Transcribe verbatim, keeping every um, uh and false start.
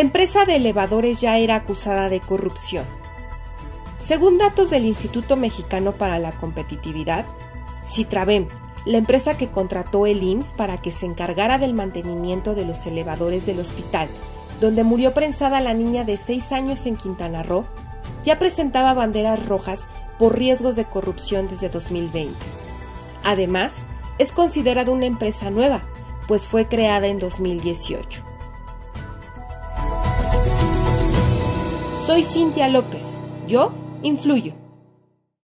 empresa de elevadores ya era acusada de corrupción. Según datos del Instituto Mexicano para la Competitividad, Sitravem, la empresa que contrató el I M S S para que se encargara del mantenimiento de los elevadores del hospital, donde murió prensada la niña de seis años en Quintana Roo, ya presentaba banderas rojas por riesgos de corrupción desde dos mil veinte. Además, es considerada una empresa nueva, pues fue creada en dos mil dieciocho. Soy Cintia López, yo influyo.